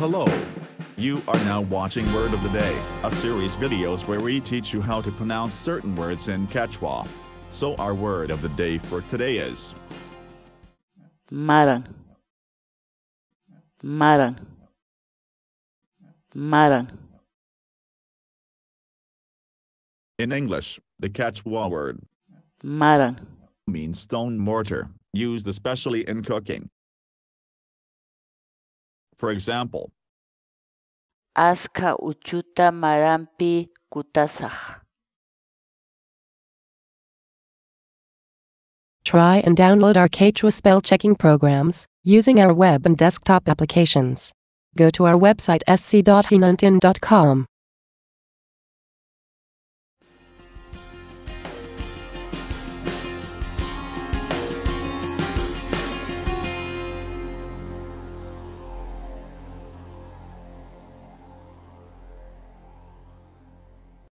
Hello. You are now watching Word of the Day, a series videos where we teach you how to pronounce certain words in Quechua. So our word of the day for today is maran. Maran. Maran. In English, the Quechua word maran means stone mortar, used especially in cooking. For example, Aska Uchuta Marampi Kutasach. Try and download our Quechua spell checking programs using our web and desktop applications. Go to our website sc.hinantin.com.